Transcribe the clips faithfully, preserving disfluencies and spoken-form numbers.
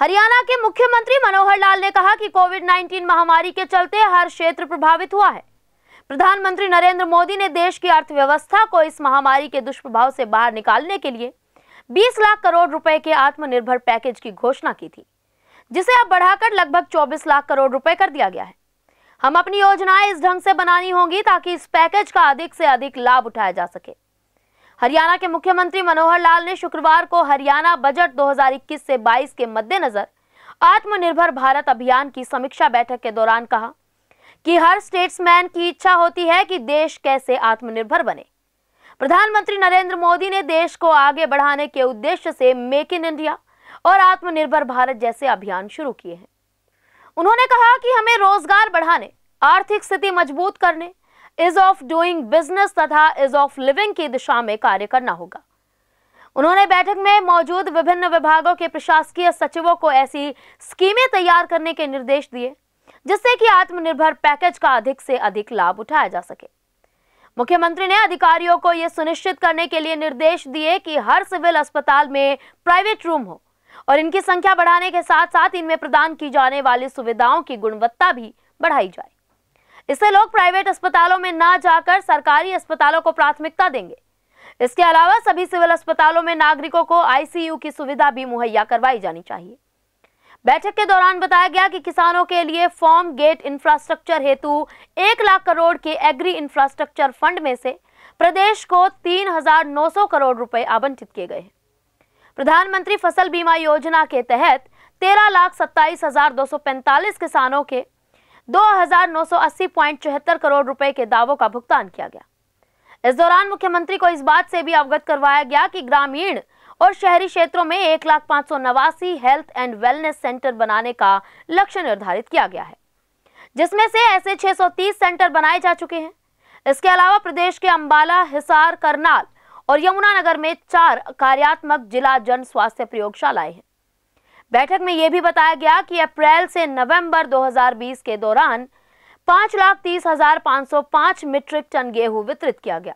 हरियाणा के मुख्यमंत्री मनोहर लाल ने कहा कि कोविड उन्नीस महामारी के चलते हर क्षेत्र प्रभावित हुआ है। प्रधानमंत्री नरेंद्र मोदी ने देश की अर्थव्यवस्था को इस महामारी के दुष्प्रभाव से बाहर निकालने के लिए बीस लाख करोड़ रुपए के आत्मनिर्भर पैकेज की घोषणा की थी, जिसे अब बढ़ाकर लगभग चौबीस लाख करोड़ रुपए कर दिया गया है। हम अपनी योजनाएं इस ढंग से बनानी होंगी ताकि इस पैकेज का अधिक से अधिक लाभ उठाया जा सके। हरियाणा के मुख्यमंत्री मनोहर लाल ने शुक्रवार को हरियाणा बजट दो हज़ार इक्कीस से बाईस के मद्देनजर आत्मनिर्भर भारत अभियान की समीक्षा बैठक के दौरान कहा कि हर स्टेट्समैन की इच्छा होती है कि देश कैसे आत्मनिर्भर बने। प्रधानमंत्री नरेंद्र मोदी ने देश को आगे बढ़ाने के उद्देश्य से मेक इन इंडिया और आत्मनिर्भर भारत जैसे अभियान शुरू किए हैं। उन्होंने कहा कि हमें रोजगार बढ़ाने, आर्थिक स्थिति मजबूत करने, इज ऑफ डूइंग बिजनेस तथा इज ऑफ लिविंग की दिशा में कार्य करना होगा। उन्होंने बैठक में मौजूद विभिन्न विभागों के प्रशासकीय सचिवों को ऐसी स्कीमें तैयार करने के निर्देश दिए जिससे कि आत्मनिर्भर पैकेज का अधिक से अधिक लाभ उठाया जा सके। मुख्यमंत्री ने अधिकारियों को यह सुनिश्चित करने के लिए निर्देश दिए कि हर सिविल अस्पताल में प्राइवेट रूम हो और इनकी संख्या बढ़ाने के साथ साथ इनमें प्रदान की जाने वाली सुविधाओं की गुणवत्ता भी बढ़ाई जाए। इससे लोग प्राइवेट अस्पतालों में ना जाकर सरकारी अस्पतालों को प्राथमिकता देंगे। इसके अलावा सभी सिविल अस्पतालों में नागरिकों को आईसीयू की सुविधा भी मुहैया करवाई जानी चाहिए। बैठक के दौरान बताया गया कि किसानों के लिए फार्म गेट इंफ्रास्ट्रक्चर हेतु एक लाख करोड़ के एग्री इंफ्रास्ट्रक्चर फंड में से प्रदेश को तीन हजार नौ सौ करोड़ रुपए आवंटित किए गए हैं। प्रधानमंत्री फसल बीमा योजना के तहत तेरह लाख सत्ताईस हजार दो सौ पैंतालीस किसानों के दो हज़ार नौ सौ अस्सी पॉइंट सात चार करोड़ रुपए के दावों का भुगतान किया गया। इस दौरान मुख्यमंत्री को इस बात से भी अवगत करवाया गया कि ग्रामीण और शहरी क्षेत्रों में एक लाख पाँच सौ नवासी हेल्थ एंड वेलनेस सेंटर बनाने का लक्ष्य निर्धारित किया गया है, जिसमें से ऐसे छह सौ तीस सेंटर बनाए जा चुके हैं। इसके अलावा प्रदेश के अम्बाला, हिसार, करनाल और यमुनानगर में चार कार्यात्मक जिला जन स्वास्थ्य प्रयोगशालाएं हैं। बैठक में यह भी बताया गया कि अप्रैल से नवंबर दो हज़ार बीस के दौरान पांच लाख तीस हजार पांच सौ पांच मीट्रिक टन गेहूं वितरित किया गया।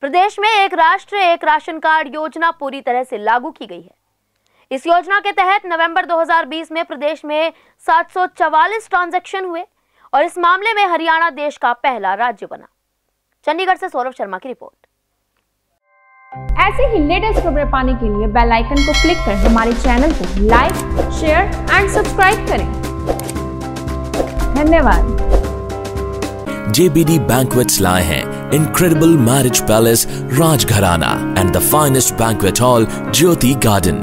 प्रदेश में एक राष्ट्र एक राशन कार्ड योजना पूरी तरह से लागू की गई है। इस योजना के तहत नवंबर दो हज़ार बीस में प्रदेश में सात सौ चवालीस ट्रांजेक्शन हुए और इस मामले में हरियाणा देश का पहला राज्य बना। चंडीगढ़ से सौरभ शर्मा की रिपोर्ट। ऐसे ही लेटेस्ट खबरें पाने के लिए बेल आइकन को क्लिक कर हमारे चैनल को लाइक, शेयर एंड सब्सक्राइब करें। धन्यवाद। J B D Banquets लाए हैं incredible marriage palace Rajgharana and the finest banquet hall Jyoti Garden.